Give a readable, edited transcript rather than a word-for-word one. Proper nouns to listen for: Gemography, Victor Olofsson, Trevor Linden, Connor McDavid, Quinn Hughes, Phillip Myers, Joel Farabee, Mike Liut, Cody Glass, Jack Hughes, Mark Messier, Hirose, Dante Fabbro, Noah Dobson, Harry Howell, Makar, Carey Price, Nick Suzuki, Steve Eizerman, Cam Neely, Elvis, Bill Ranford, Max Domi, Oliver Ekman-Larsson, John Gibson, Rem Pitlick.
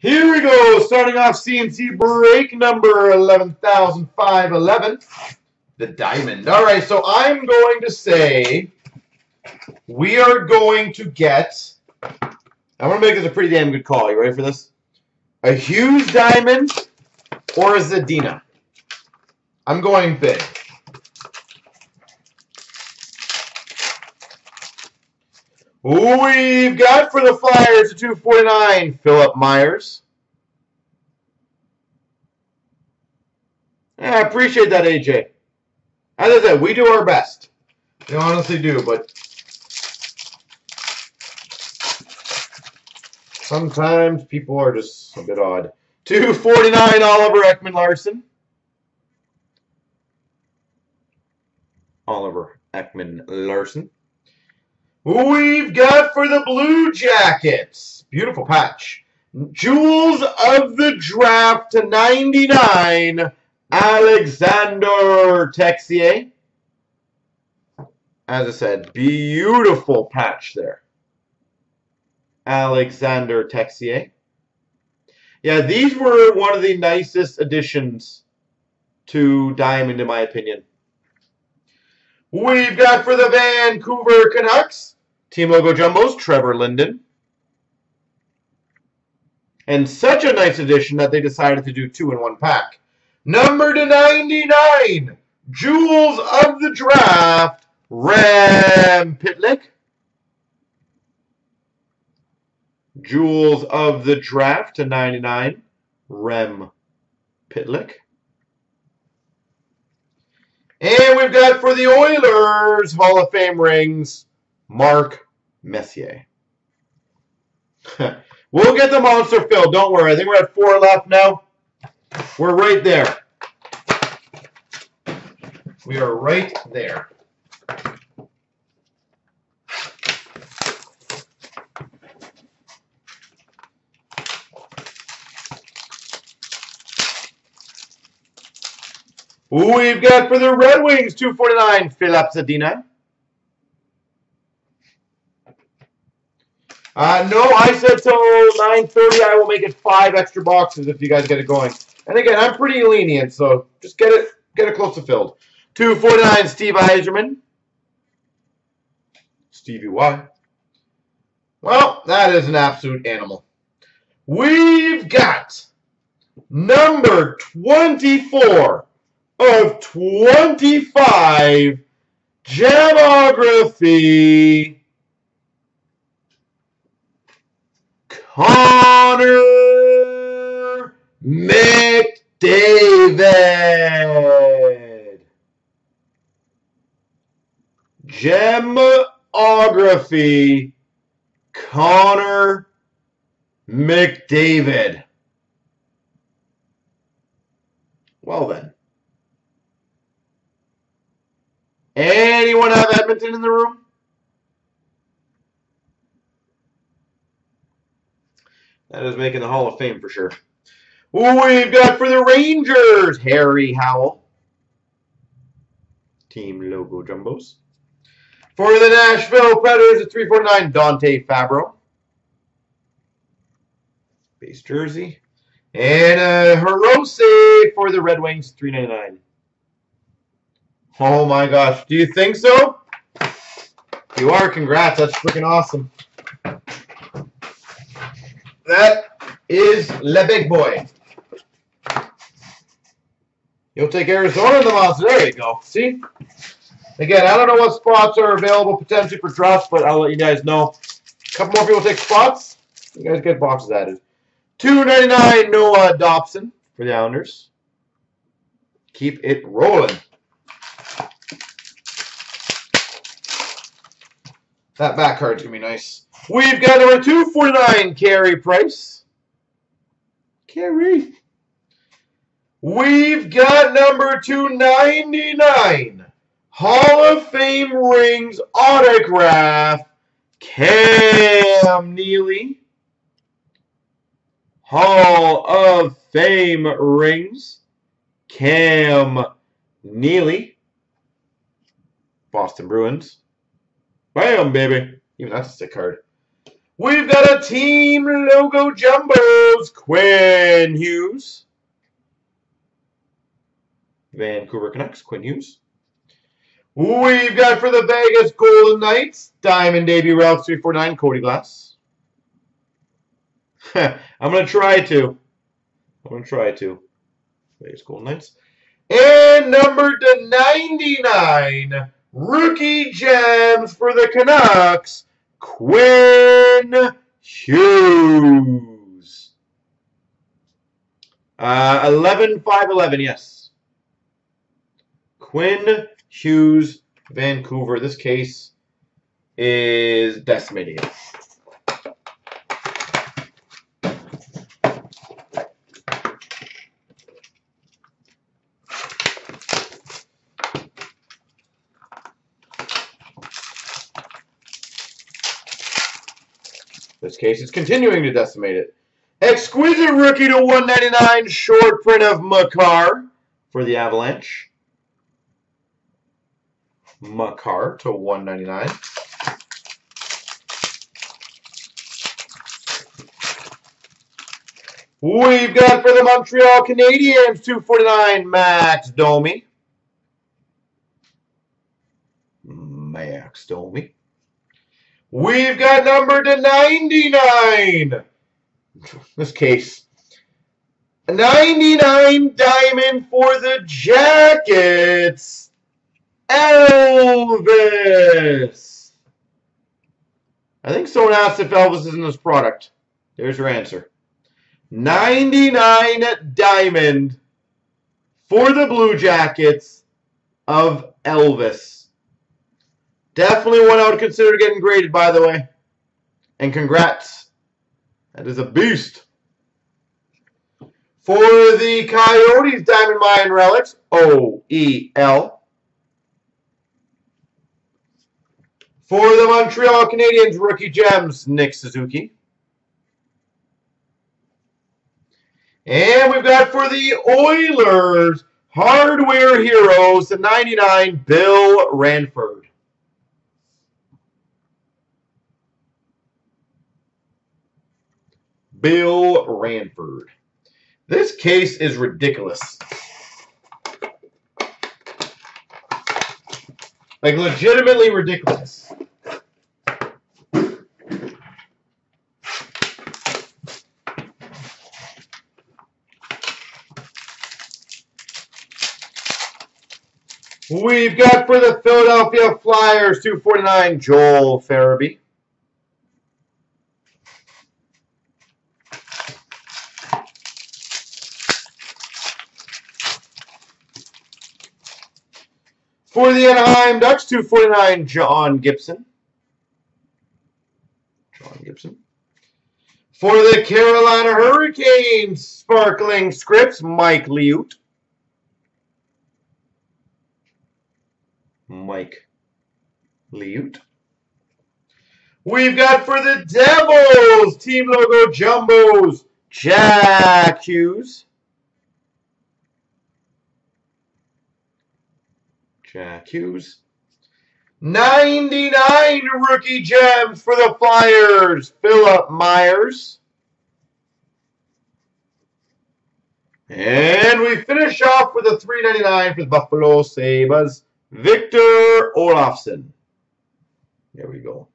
Here we go, starting off CNC break number 11,511, the diamond. All right, so I'm going to say we are going to get, I'm going to make this a pretty damn good call. You ready for this? A Hughes diamond or a Zadina? I'm going big. We've got for the Flyers a 249, Phillip Myers. Yeah, I appreciate that, AJ. As I said, we do our best. We honestly do, but sometimes people are just a bit odd. 249, Oliver Ekman-Larsson. Oliver Ekman-Larsson. We've got for the Blue Jackets, beautiful patch, Jewels of the Draft /99, Alexander Texier. As I said, beautiful patch there. Alexander Texier. Yeah, these were one of the nicest additions to Diamond, in my opinion. We've got for the Vancouver Canucks, Team Logo Jumbos, Trevor Linden. And such a nice addition that they decided to do two in one pack. Number /99, Jewels of the Draft, Rem Pitlick. Jewels of the Draft /99, Rem Pitlick. And we've got for the Oilers Hall of Fame rings, Mark Messier. We'll get the monster filled. Don't worry. I think we're at 4 left now. We're right there. We are right there. We've got for the Red Wings, 249, Filip Zadina. No, I said till 9:30. I will make it 5 extra boxes if you guys get it going. And again, I'm pretty lenient, so just get it close to filled. 249, Steve Eizerman. Stevie Y. Well, that is an absolute animal. We've got number 24. Of 25, Gemography, Connor McDavid. Gemography, Connor McDavid. Well then. Anyone have Edmonton in the room? That is making the Hall of Fame for sure. We've got for the Rangers, Harry Howell. Team Logo Jumbos. For the Nashville Predators at 349, Dante Fabbro. Base jersey. And Hirose for the Red Wings, 399. Oh my gosh, do you think so? You are, congrats, that's freaking awesome. That is Le Big Boy. You'll take Arizona in the monster, there you go, see? Again, I don't know what spots are available potentially for drops, but I'll let you guys know. A couple more people take spots, you guys get boxes added. 299, Noah Dobson for the Islanders. Keep it rolling. That back card's going to be nice. We've got number 249, Carey Price. Carey. We've got number 299, Hall of Fame rings autograph, Cam Neely. Hall of Fame rings, Cam Neely. Boston Bruins. Bam, baby. Even that's a sick card. We've got a Team Logo Jumbos, Quinn Hughes. Vancouver Canucks, Quinn Hughes. We've got for the Vegas Golden Knights, Diamond Davey Ralph 349, Cody Glass. I'm going to try to. Vegas Golden Knights. And number /99, Rookie Gems for the Canucks, Quinn Hughes. 11/5/11, yes. Quinn Hughes, Vancouver. This case is decimated. This case is continuing to decimate it. Exquisite rookie /199 short print of Makar for the Avalanche. Makar /199. We've got for the Montreal Canadiens /249 Max Domi. Max Domi. We've got number /99. This case. 99 diamond for the Jackets. Elvis. I think someone asked if Elvis is in this product. There's your answer. 99 diamond for the Blue Jackets of Elvis. Definitely one I would consider getting graded, by the way. And congrats. That is a beast. For the Coyotes, Diamond Mine Relics, OEL. For the Montreal Canadiens, Rookie Gems, Nick Suzuki. And we've got for the Oilers, Hardware Heroes, the /99, Bill Ranford. Bill Ranford. This case is ridiculous. Like, legitimately ridiculous. We've got for the Philadelphia Flyers /249 Joel Farabee. For the Anaheim Ducks, /249, John Gibson. John Gibson. For the Carolina Hurricanes, Sparkling Scripts, Mike Liut. Mike Liut. We've got for the Devils, Team Logo Jumbos, Jack Hughes. Jack Hughes. 99 Rookie Gems for the Flyers, Phillip Myers. And we finish off with a $3.99 for the Buffalo Sabres, Victor Olofsson. There we go.